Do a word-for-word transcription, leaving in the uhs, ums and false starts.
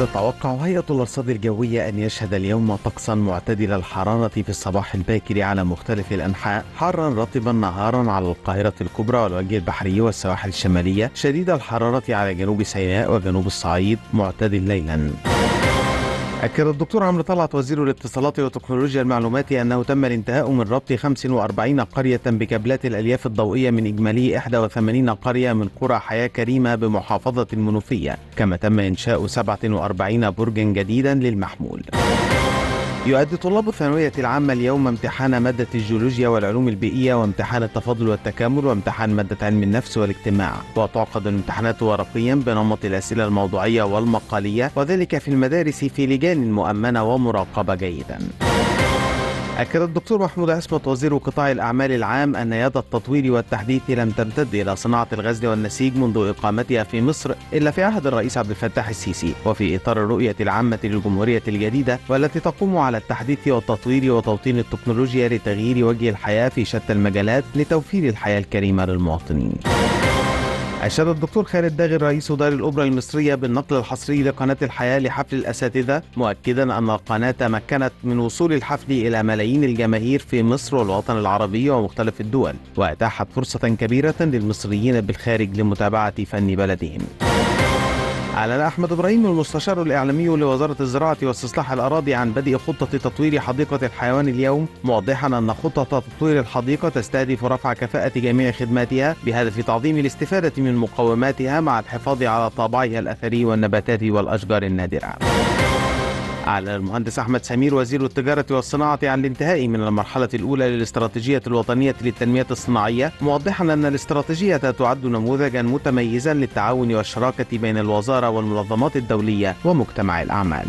تتوقع هيئة الأرصاد الجوية أن يشهد اليوم طقسا معتدل الحرارة في الصباح الباكر على مختلف الأنحاء، حارا رطبا نهارا على القاهرة الكبرى والوجه البحري والسواحل الشمالية، شديد الحرارة على جنوب سيناء وجنوب الصعيد، معتدل ليلا. أكد الدكتور عمرو طلعت وزير الاتصالات وتكنولوجيا المعلومات أنه تم الانتهاء من ربط خمس وأربعين قرية بكابلات الألياف الضوئية من إجمالي إحدى وثمانين قرية من قرى حياة كريمة بمحافظة المنوفية، كما تم إنشاء سبعة وأربعين برجا جديدا للمحمول. يؤدي طلاب الثانوية العامة اليوم امتحان مادة الجيولوجيا والعلوم البيئية وامتحان التفاضل والتكامل وامتحان مادة علم النفس والاجتماع، وتعقد الامتحانات ورقيا بنمط الأسئلة الموضوعية والمقالية، وذلك في المدارس في لجان مؤمنة ومراقبة جيدا. أكد الدكتور محمود عصمت وزير قطاع الأعمال العام أن يد التطوير والتحديث لم تمتد إلى صناعة الغزل والنسيج منذ إقامتها في مصر إلا في عهد الرئيس عبد الفتاح السيسي، وفي إطار الرؤية العامة للجمهورية الجديدة، والتي تقوم على التحديث والتطوير وتوطين التكنولوجيا لتغيير وجه الحياة في شتى المجالات لتوفير الحياة الكريمة للمواطنين. أشاد الدكتور خالد داغر رئيس دار الأوبرا المصرية بالنقل الحصري لقناة الحياة لحفل الأساتذة، مؤكدا أن القناة تمكنت من وصول الحفل إلى ملايين الجماهير في مصر والوطن العربي ومختلف الدول، وأتاحت فرصة كبيرة للمصريين بالخارج لمتابعة فن بلدهم. أعلن أحمد ابراهيم المستشار الإعلامي لوزارة الزراعة واستصلاح الأراضي عن بدء خطة تطوير حديقة الحيوان اليوم، موضحا أن خطة تطوير الحديقة تستهدف رفع كفاءة جميع خدماتها بهدف تعظيم الاستفادة من مقوماتها مع الحفاظ على طابعها الأثري والنباتات والأشجار النادرة. أعلن المهندس أحمد سمير وزير التجارة والصناعة عن الانتهاء من المرحلة الأولى للاستراتيجية الوطنية للتنمية الصناعية، موضحا أن الاستراتيجية تعد نموذجا متميزا للتعاون والشراكة بين الوزارة والمنظمات الدولية ومجتمع الأعمال.